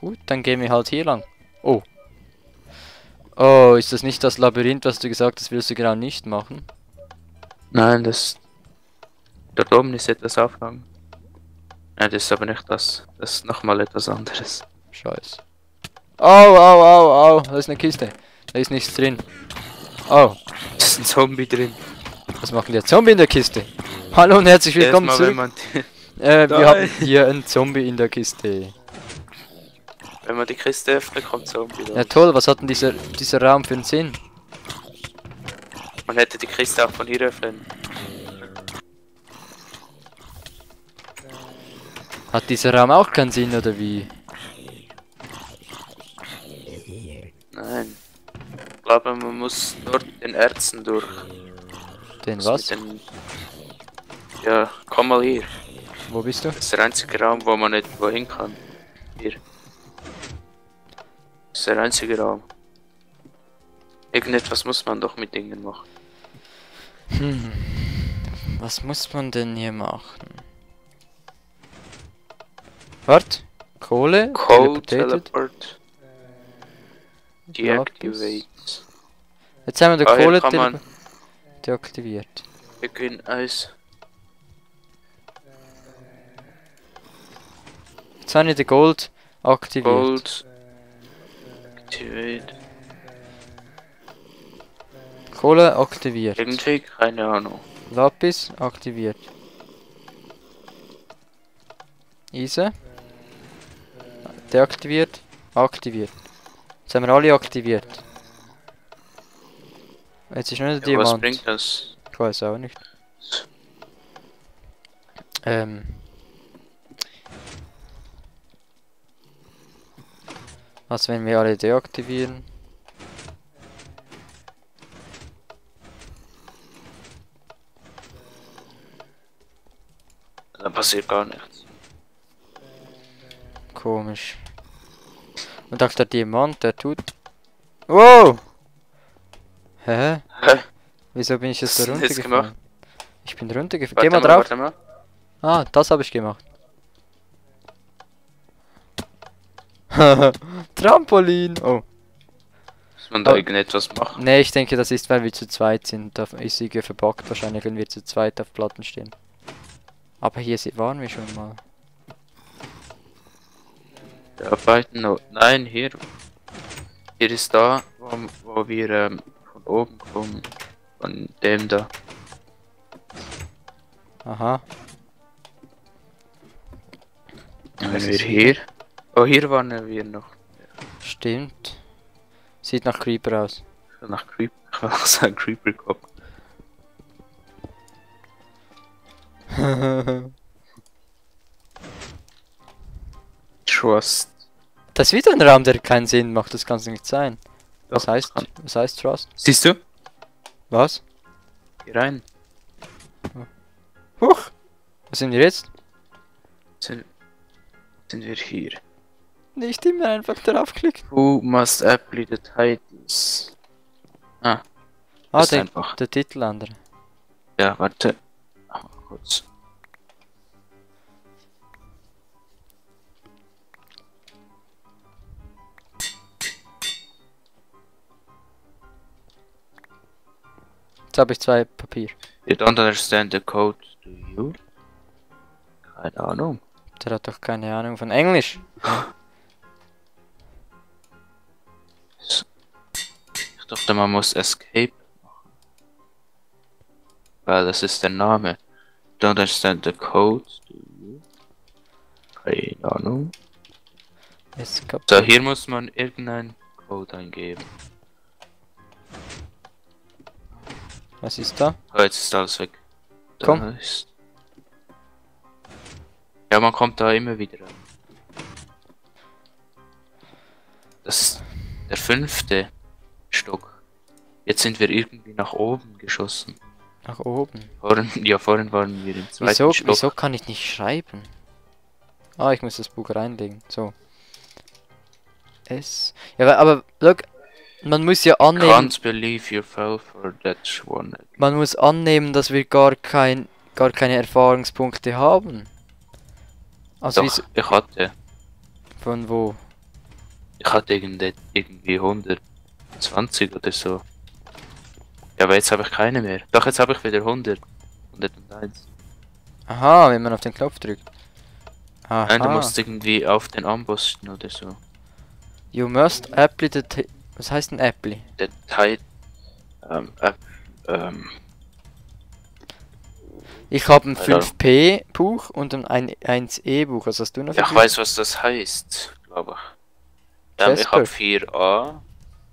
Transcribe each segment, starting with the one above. Gut, dann gehen wir halt hier lang. Oh. Oh, ist das nicht das Labyrinth, was du gesagt hast, willst du genau nicht machen? Nein, das... Dort oben ist etwas aufgegangen. Nein, das ist aber nicht das. Das ist nochmal etwas anderes. Scheiße. Au, au, au, au. Da ist eine Kiste. Da ist nichts drin. Oh. Da ist ein Zombie drin. Was macht denn der Zombie in der Kiste? Hallo und herzlich willkommen zurück. Wir haben hier einen Zombie in der Kiste. Wenn man die Kiste öffnet, kommt Zombie. Raus. Ja toll, was hat denn dieser Raum für einen Sinn? Man hätte die Kiste auch von hier öffnen. Hat dieser Raum auch keinen Sinn oder wie? Nein. Ich glaube, man muss nur den Ärzten durch. Den was? Ja, komm mal hier. Wo bist du? Das ist der einzige Raum, wo man nicht wohin kann. Hier. Das ist der einzige Raum. Irgendetwas muss man doch mit Dingen machen. Hm. Was muss man denn hier machen? Wart. Kohle. Coal teleport. Deactivate. Jetzt haben wir die Kohle deaktiviert. Wir können Eis. Jetzt habe ich die Gold aktiviert. Gold. Aktiviert. Kohle aktiviert. Irgendwie, keine Ahnung. Lapis aktiviert. Eisen. Deaktiviert. Aktiviert. Jetzt haben wir alle aktiviert. Jetzt ist nur der Diamant. Was bringt das? Ich weiß auch nicht. Was, wenn wir alle deaktivieren? Da passiert gar nichts. Komisch. Und auch der Diamant, der tut... Wow! Hä? Hä? Wieso bin ich jetzt da runtergefallen? Ich bin runtergefallen. Geh mal drauf. Warte mal. Ah, das habe ich gemacht. Trampolin! Oh. Muss man da irgendetwas machen? Ne, ich denke, das ist, weil wir zu zweit sind. Da ist sie verbockt wahrscheinlich, wenn wir zu zweit auf Platten stehen. Aber hier waren wir schon mal. Da weiten noch. Nein, hier. Hier ist da, wo wir von oben kommen. Von dem da. Aha. Wenn wir hier. Oh, hier waren wir noch. Stimmt. Sieht nach Creeper aus. Nach Creeper. Ich will auch sagen, Creeper Cop. Trust. Das ist wieder ein Raum, der keinen Sinn macht. Das kann es nicht sein. Was heißt, Trust? Siehst du? Was? Geh rein. Huch! Was sind wir jetzt? Sind wir hier? Nicht immer einfach draufklicken. Who must apply the titles? Ah. Ah, der Titel andere. Ja, warte. Ach, kurz. Jetzt habe ich zwei Papier. You don't understand the code, do you? Keine Ahnung. Der hat doch keine Ahnung von Englisch. Ich dachte, man muss Escape machen. Weil das ist der Name. Don't understand the code, do you? Keine Ahnung. So, hier muss man irgendeinen Code eingeben. Was ist da? Oh, jetzt ist alles weg. Da komm. Ist... Ja, man kommt da immer wieder rein. Das ist der 5. Stock. Jetzt sind wir irgendwie nach oben geschossen. Nach oben? Vorhin waren wir im 2. Stock. Wieso kann ich nicht schreiben? Ah, ich muss das Buch reinlegen. So. S. Ja, aber, look, man muss ja annehmen... Can't believe you fell for that one. Man muss annehmen, dass wir gar keine Erfahrungspunkte haben. Also doch, ich hatte. Von wo? Ich hatte irgendwie 120 oder so. Ja, aber jetzt habe ich keine mehr. Doch, jetzt habe ich wieder 100. 101. Aha, wenn man auf den Knopf drückt. Aha. Nein, du musst irgendwie auf den Ambosten oder so. You must apply the... Was heißt ein apply? The Tide... Ich habe ein 5P-Buch und ein 1E-Buch. Was hast du noch? Ja, ich weiß, was das heißt, glaube ich. Ich habe 4A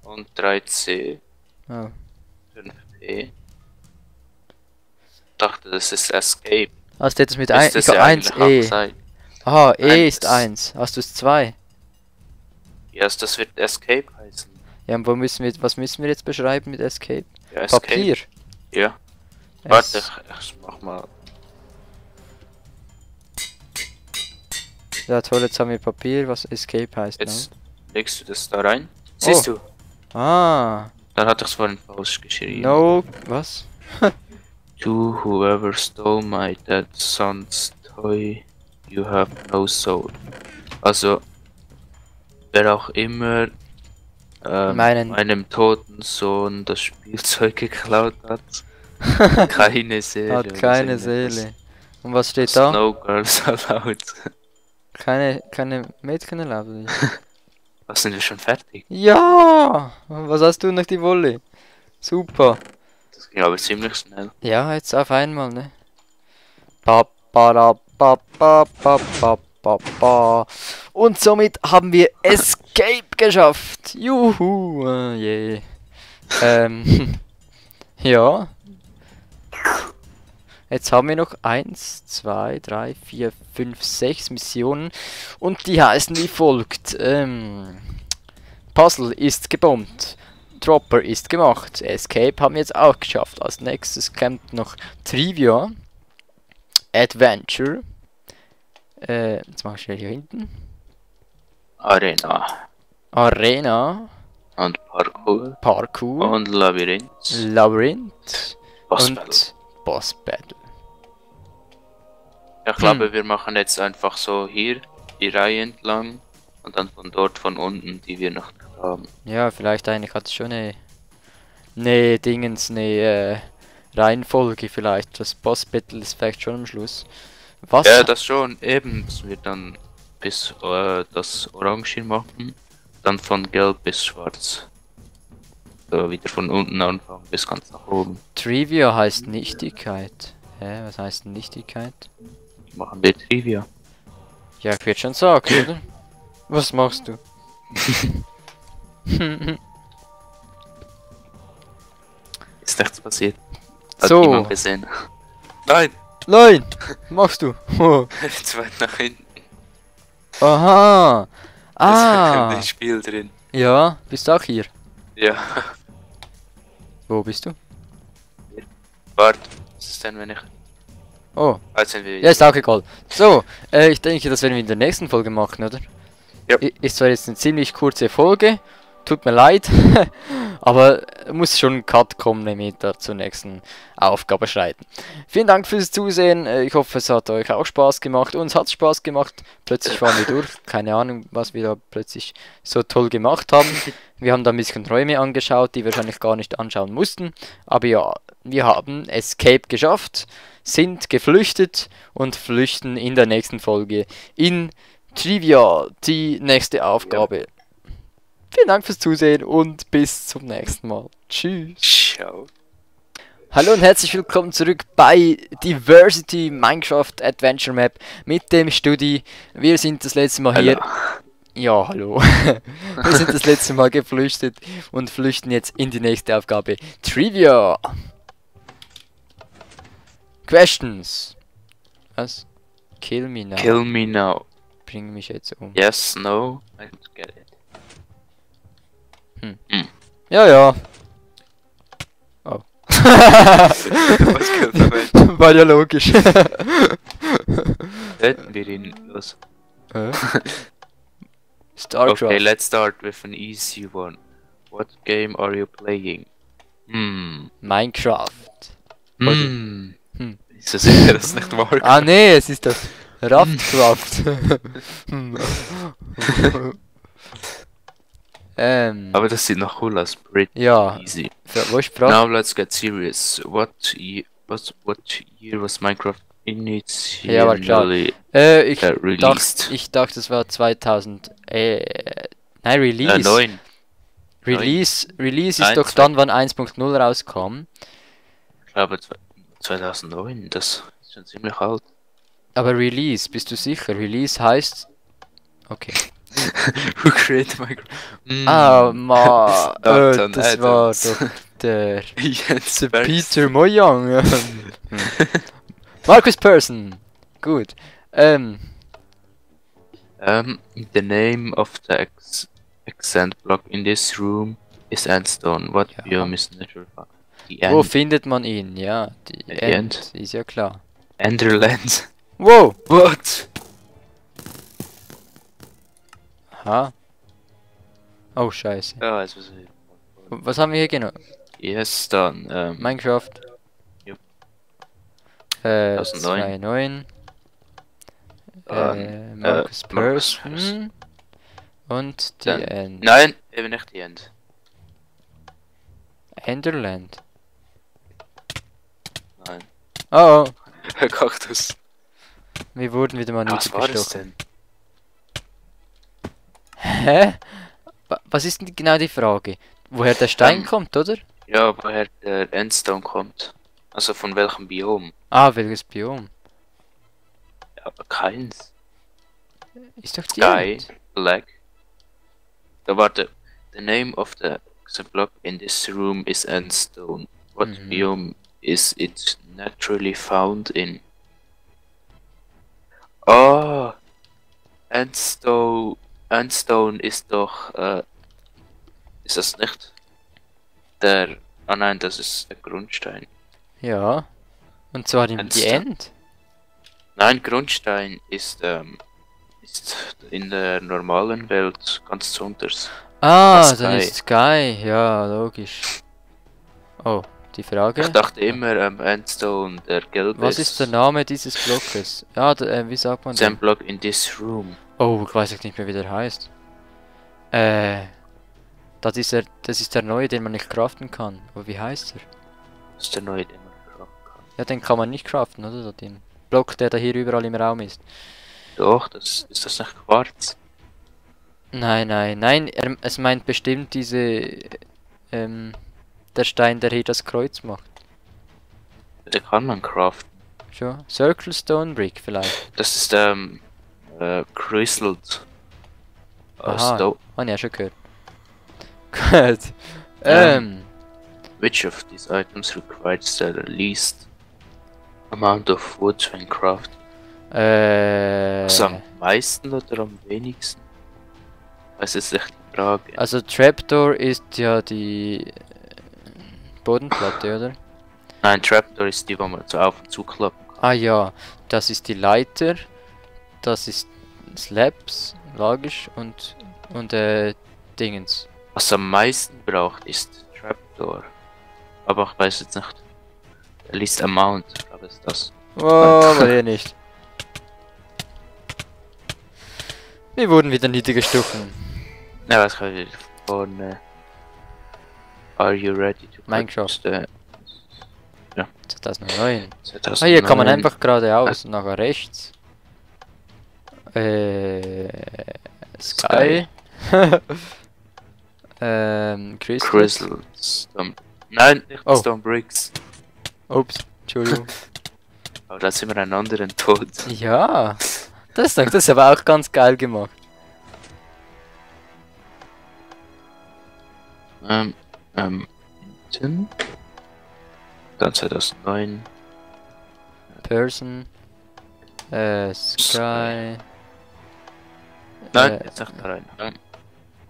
und 3C. Oh. 5E. Ich dachte, das ist Escape. Hast du das mit 1? Ich habe 1E. Aha, E ist 1. Hast du es 2? Ja, das wird Escape heißen. Ja, und was müssen wir jetzt beschreiben mit Escape? Ja, Escape. Papier. Ja. Warte, ich mach mal. Ja toll, jetzt haben wir Papier, was Escape heißt. Jetzt legst du das da rein. Siehst du? Ah. Dann hat ich's vorhin falsch geschrieben. No, was? To whoever stole my dad's son's toy, you have no soul. Also, wer auch immer meinem toten Sohn das Spielzeug geklaut hat. Keine Seele. Hat keine Seele. Und was steht da? No girls allowed. Keine Mädchen erlaubt. Was, sind wir schon fertig? Ja! Was hast du noch die Wolle? Super. Das ging aber ziemlich schnell. Ja, jetzt auf einmal, ne? Und somit haben wir Escape geschafft. Juhu! Yeah. Ja. Jetzt haben wir noch 1, 2, 3, 4, 5, 6 Missionen und die heißen wie folgt. Puzzle ist gebombt, Dropper ist gemacht, Escape haben wir jetzt auch geschafft. Als nächstes kommt noch Trivia, Adventure, jetzt mache ich schnell hier hinten. Arena. Und Parkour. Und Labyrinth. Und Boss Battle. Ich glaube, wir machen jetzt einfach so hier die Reihe entlang und dann von dort von unten, die wir noch haben. Ja, vielleicht eigentlich hat es schon Reihenfolge vielleicht. Das Boss Battle ist vielleicht schon am Schluss. Was? Ja, das schon. Eben, das wird dann bis das Orange machen. Dann von Gelb bis Schwarz. So, wieder von unten anfangen bis ganz nach oben. Trivia heißt Nichtigkeit. Hä, was heißt Nichtigkeit? Machen wir Trivia. Ja, ich würde schon sagen, oder? Was machst du? Ist nichts passiert. Hat niemand gesehen. Nein! Nein! Machst du! Jetzt weit nach hinten. Aha! Ah! Das Spiel drin. Ja, bist du auch hier? Ja. Wo bist du? Warte, was ist denn, wenn ich... Oh, also sind wir ja, ist auch egal. So, ich denke, das werden wir in der nächsten Folge machen, oder? Ja. Ist zwar jetzt eine ziemlich kurze Folge, tut mir leid, aber muss schon ein Cut kommen, damit wir zur nächsten Aufgabe schreiten. Vielen Dank fürs Zusehen, ich hoffe, es hat euch auch Spaß gemacht. Uns hat es Spaß gemacht, plötzlich waren wir durch, keine Ahnung, was wir da plötzlich so toll gemacht haben. Wir haben da ein bisschen Räume angeschaut, die wir wahrscheinlich gar nicht anschauen mussten. Aber ja, wir haben Escape geschafft, sind geflüchtet und flüchten in der nächsten Folge in Trivia, die nächste Aufgabe. Ja. Vielen Dank fürs Zusehen und bis zum nächsten Mal. Tschüss. Ciao. Hallo und herzlich willkommen zurück bei Diversity Minecraft Adventure Map mit dem Studi. Wir sind das letzte Mal hier. Ja, hallo. Wir sind das letzte Mal geflüchtet und flüchten jetzt in die nächste Aufgabe. Trivia. Questions. Was? Kill me now. Kill me now. Bring mich jetzt um. Yes, no. I don't get it. Ja, ja. Oh. War ja logisch. Hätten wir ihn los. Starcraft. Okay, let's start with an easy one. What game are you playing? Minecraft. Ist das sicher, dass es nicht wahr ist? Ah nee, es ist das Raftcraft. Aber das sieht nach cool aus. Pretty easy. Ja, wo ich brauch... Now let's get serious. What year was Minecraft initially released? Ich dachte, es war 2000. Nein, Release. 9. Release ist doch dann, wann 1.0 rauskam. Ich glaube 2009, das ist schon ziemlich alt. Aber Release, bist du sicher? Release heißt... Okay. Who created Minecraft? Ah, ma... das war doch der... Peter Mojang. Marcus Persson. Gut. The name of the accent block in this room is Endstone. What biome is natural? Wo findet man ihn? Ja, die End ist ja klar. Enderland. Wow! What? Ha? Oh, scheiße. Ja, jetzt was... Was haben wir hier genau? Yes, dann... Minecraft. Yep. 2009. Marcus Persson. Und die End. Nein, eben nicht die End. Enderland. Nein. Oh, oh. Kaktus. Wir wurden wieder mal nicht bestochen. Hä? Was ist denn genau die Frage? Woher der Stein kommt, oder? Ja, woher der Endstone kommt. Also von welchem Biom? Ah, welches Biom? Ja, aber keins. Ist doch die End. Black. Da warte. The name of the block in this room is Endstone. What biome is it naturally found in? Oh! Endstone ist doch... ist das nicht? Der... Ah nein, das ist der Grundstein. Ja. Und zwar die End? Nein, Grundstein ist in der normalen Welt ganz anders. Ah, Sky. Dann ist Sky, ja, logisch. Oh, die Frage? Ich dachte immer, Endstone, der gelbe. Was ist der Name dieses Blockes? Ja, wie sagt man das? Sein Block in this room. Oh, ich weiß nicht mehr, wie der heißt. Das ist der neue, den man nicht craften kann. Aber wie heißt er? Das ist der neue, den man craften kann. Ja, den kann man nicht craften, oder? Den Block, der da hier überall im Raum ist. Doch, ist das nicht Quarz? Nein, nein, nein, es meint bestimmt diese, der Stein, der hier das Kreuz macht. Den kann man craften. Schon? Circle Stone Brick vielleicht. Das ist, Grizzled. Stone. Hab ich ja schon gehört. Gut. Which of these items requires the least amount of wood when crafted? Also am meisten oder am wenigsten? Das ist echt die Frage. Also Trapdoor ist ja die Bodenplatte, oder? Nein, Trapdoor ist die, wo man so auf und zu klappen kann. Ah ja, das ist die Leiter, das ist Slabs, logisch, und Dingens. Was am meisten braucht, ist Trapdoor. Aber ich weiß jetzt nicht. Least Amount, glaube ich, ist das. Oh, aber hier nicht. Wir wurden wieder niedergestochen. Na, was kann ich vorne? Are you ready to Minecraft? Ja. 2009. Ah, hier kann man einfach geradeaus, nachher rechts. Sky. Crystal. Nein, nicht Stone Bricks. Ups, Entschuldigung. Aber da sind wir einen anderen tot. Ja. Das ist aber auch ganz geil gemacht. Dann 2009. Person. Sky. Nein, jetzt sagt er rein.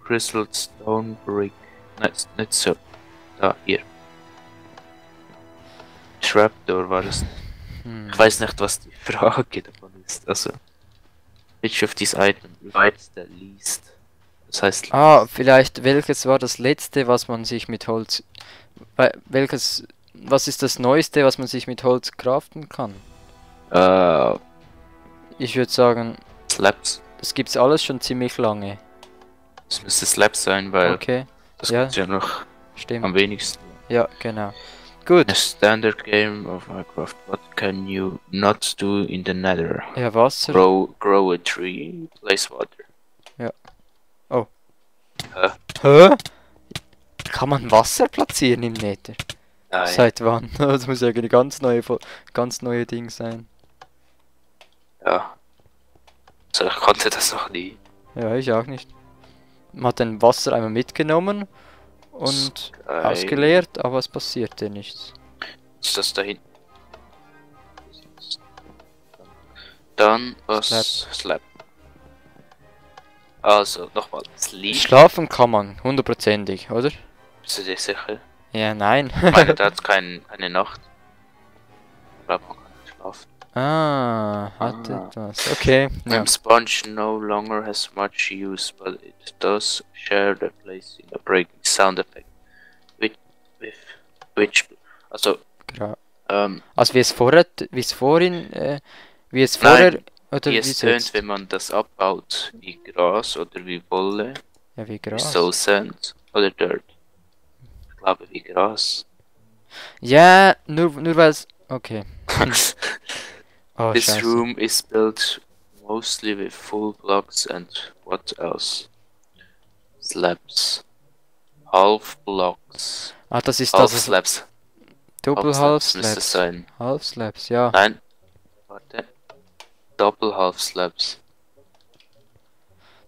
Crystal Stone Brick. Nein, nicht so. Da, hier. Trapdoor war das. Ich weiß nicht, was die Frage davon ist. Also. Which of these items provides the least? Das heißt... Ah, vielleicht welches war das letzte, was man sich mit Holz... Was ist das neueste, was man sich mit Holz craften kann? Ich würde sagen... Slabs. Das gibt's alles schon ziemlich lange. Es müsste Slabs sein, weil okay. Das ja. Kommt ja noch stimmt. Am wenigsten. Ja, genau. Gut. A standard game of Minecraft. What can you not do in the Nether? Ja, Wasser. Grow a tree, place water. Ja. Oh. Hä? Hä? Kann man Wasser platzieren im Nether? Nein. Seit wann? Das muss ja eine ganz neue Ding sein. Ja. So, ich konnte das noch nie. Ja, ich auch nicht. Man hat den Wasser einmal mitgenommen und Sky. Ausgeleert, aber es passierte nichts. Ist das da hinten? Dann was? Slap. Also, nochmal. Schlafen kann man, hundertprozentig, oder? Bist du dir sicher? Ja, nein. Ich meine, da hat's keine Nacht. Ich glaube, man kann nicht schlafen. Ah, hat etwas. Okay. Ja. Sponge no longer has much use, but it does share the place in a breaking sound effect. Which also. Also wie es vorher nein, oder wie es tönt, wenn man das abbaut wie Gras oder wie Wolle. Ja, wie Gras. So Sand oder Dirt. Ich glaube wie Gras. Ja, nur weil es. Okay. Oh, this scheiße. Room is built mostly with full blocks and what else? Slabs. Half blocks. Ah, das ist half das. Slabs. Double half slabs. Müsste es sein. Half slabs, ja. Nein. Warte. Double half slabs.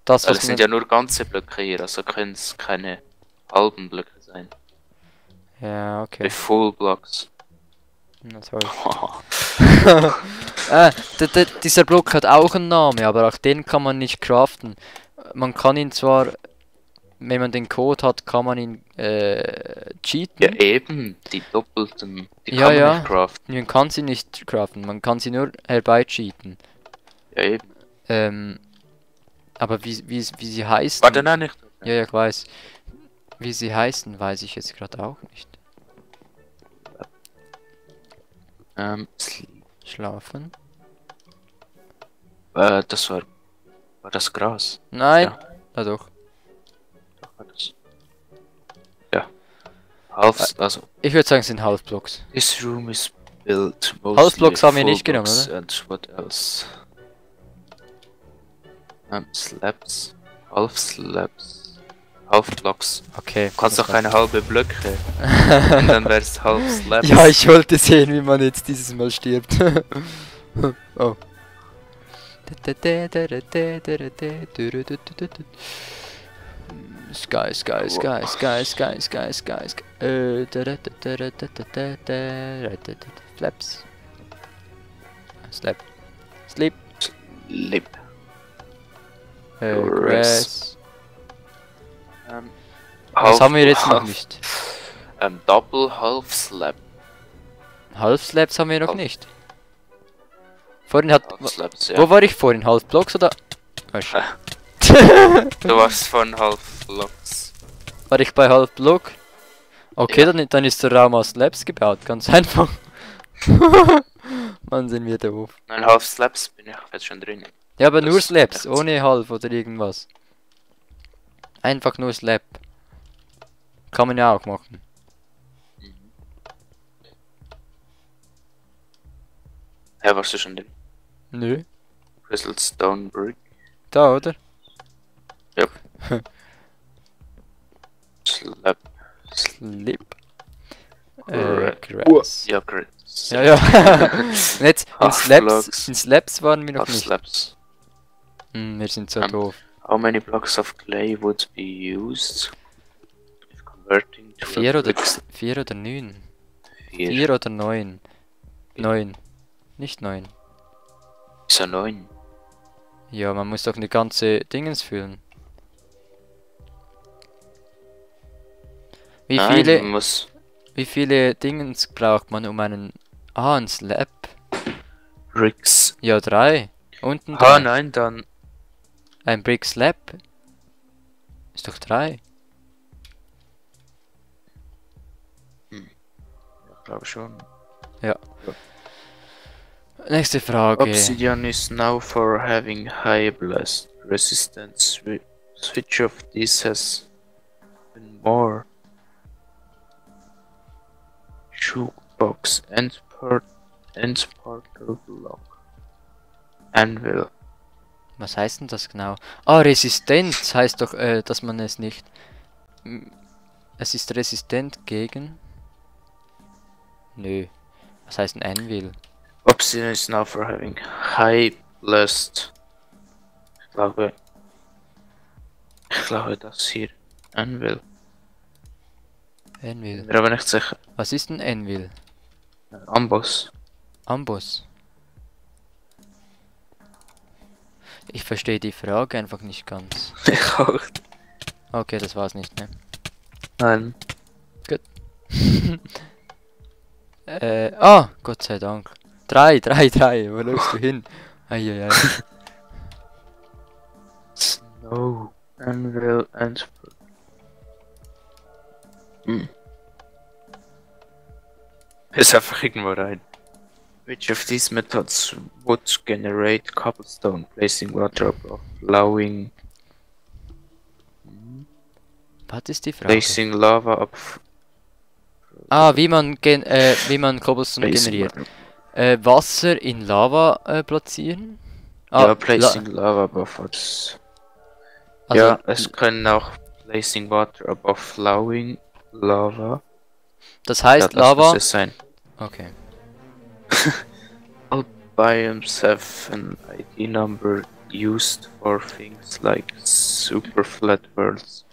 Das also sind ja nur ganze Blöcke hier, also können es keine halben Blöcke sein. Ja, okay. With full blocks. Na toll. Dieser Block hat auch einen Namen, aber auch den kann man nicht craften. Man kann ihn zwar, wenn man den Code hat, kann man ihn cheaten. Ja eben, die doppelten, die ja, kann man ja. Nicht craften. Man kann sie nicht craften, man kann sie nur herbeicheaten. Ja eben. Aber wie sie heißen... Warte, nein, nicht. Ja, ja, ich weiß. Wie sie heißen, weiß ich jetzt gerade auch nicht. Schlafen. Das war... War das Gras? Nein! Ja, ja doch. Doch war das. Ja. Half... Also... Ich würde sagen, es sind Halfblocks. This room is built... Halfblocks haben wir nicht genommen, oder? And what else? Slabs. Half Slabs. Halfblocks. Okay. Du kannst doch keine halbe Blöcke. Und dann wär's half Slabs. Ja, ich wollte sehen, wie man jetzt dieses Mal stirbt. Oh. Sky. Flaps. Slap. Sleep. Sleep. Rest. Was haben wir jetzt noch nicht? Double Half Slab. Half Slabs haben wir noch nicht. Vorhin hat... Slabs, ja. Wo war ich vorhin? Half Blocks oder... Weißt du? Du warst von Half Blocks. War ich bei Half Block? Okay, ja. Dann ist der Raum aus Slabs gebaut, ganz einfach. Mann, sind wir doof. Nein, Half Slabs bin ich jetzt schon drin. Ja, aber das nur Slabs, ohne Half oder irgendwas. Einfach nur Slab. Kann man ja auch machen. Mhm. Ja, warst du schon drin? Nö. Crystal Stone Brick. Da, oder? Ja. Yep. Slab. Slip. Grass. Ja, Grass. Ja, ja. Jetzt, in Slabs waren wir noch nicht. Slabs. Hm, wir sind so doof. How many blocks of clay would be used if converting to 4 oder 9? 4 oder 9? 9. Nicht 9. Wieso 9? Ja, man muss doch eine ganze Dingens füllen. Wie viele Dingens braucht man um einen... Ah, ein Slab. Bricks. Ja, 3. Unten ah, nein, dann... Ein Brick Slab? Ist doch 3. Hm. Ich glaube schon. Ja. Nächste Frage. Obsidian is now for having high blast resistance Switch of this has been more shoebox and portal block anvil. Was heißt denn das genau? Ah, Resistenz heißt doch, dass man es nicht. Es ist resistent gegen. Nö. Was heißt ein Anvil? Obsidian is now for having high blast. Ich glaube, das hier Anvil. Anvil. Bin aber nicht sicher. Was ist ein Anvil? Amboss. Amboss. Ich verstehe die Frage einfach nicht ganz. Ich auch. Okay, das war's nicht, ne? Nein. Gut. Gott sei Dank. 3, 3, 3. Wo läufst du hin? Eieiei. Snow. Anvil and... Hm. Ist einfach irgendwo rein. Which of these methods would generate cobblestone? Placing water block, allowing... Was ist die Frage? Placing lava up... wie man Cobblestone generiert. Wasser in Lava platzieren? Ja, placing lava buffers. Also ja, es können auch placing water above flowing lava. Das heißt, ja, das Lava... Das sein. Okay. All biomes have an ID number used for things like super flat worlds.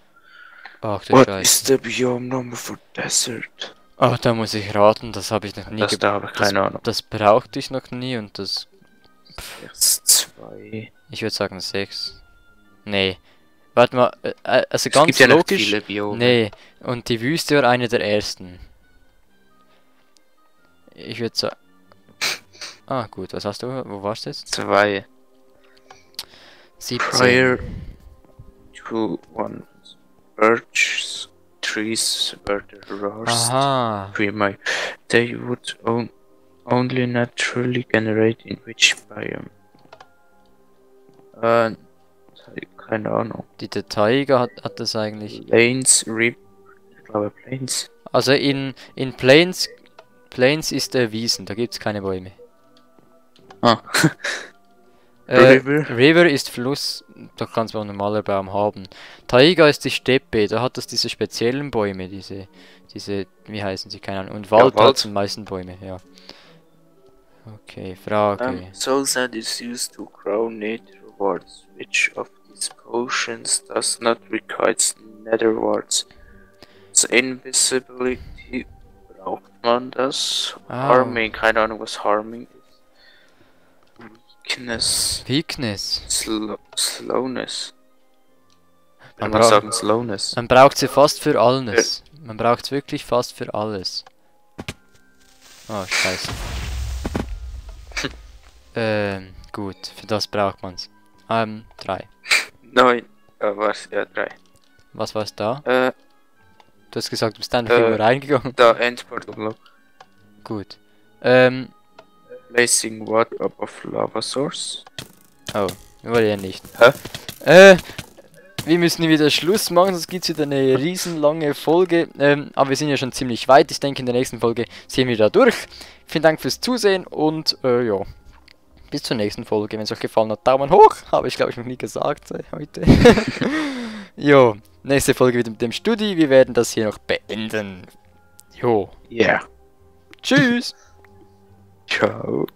Ach du Scheiße. What is the biome number for desert? Ach, da muss ich raten, das habe ich noch nie gebraucht. Das brauchte ich noch nie und das... Jetzt 2... Ich würde sagen 6. Nee. Warte mal, also es ganz gibt logisch... Ja, nicht viele Biome. Nee, und die Wüste war eine der ersten. Ich würde sagen... Ah gut, was hast du? Wo warst du jetzt? 2. 17. Prior to one. Birch trees were the rarest. Aha. Prima. They would only naturally generate in which biome? Keine Ahnung. Die Taiga hat das eigentlich. Plains, ich glaube Plains. Also in Plains ist der Wiesen, da gibt's keine Bäume. Ah. River ist Fluss, da kannst du einen normalen Baum haben. Taiga ist die Steppe, da hat das diese speziellen Bäume, diese, wie heißen sie, keine Ahnung. Und Wald, ja, Wald. Hat die meisten Bäume, ja. Okay, Frage. Soul Sand is used to grow nether wards. Which of these potions does not require nether wards? So Invisibility braucht man das. Harming, keine Ahnung was Harming ist. Weakness. Slowness. Man muss sagen Slowness. Man braucht sie fast für alles. Man braucht es wirklich fast für alles. Oh, scheiße. Gut, für das braucht man es. 3. 9. Was? Ja, 3. Was war's da? Du hast gesagt, du bist einfach irgendwo reingegangen. Da, Endportal. Gut. Placing water above lava source. Oh, wollte ja nicht. Hä? Wir müssen wieder Schluss machen, sonst gibt es wieder eine riesenlange Folge. Aber wir sind ja schon ziemlich weit. Ich denke, in der nächsten Folge sehen wir da durch. Vielen Dank fürs Zusehen und ja. Bis zur nächsten Folge. Wenn es euch gefallen hat, Daumen hoch. Habe ich glaube ich noch nie gesagt heute. Jo, nächste Folge wieder mit dem Studi. Wir werden das hier noch beenden. Jo. Ja. Yeah. Tschüss. Ciao.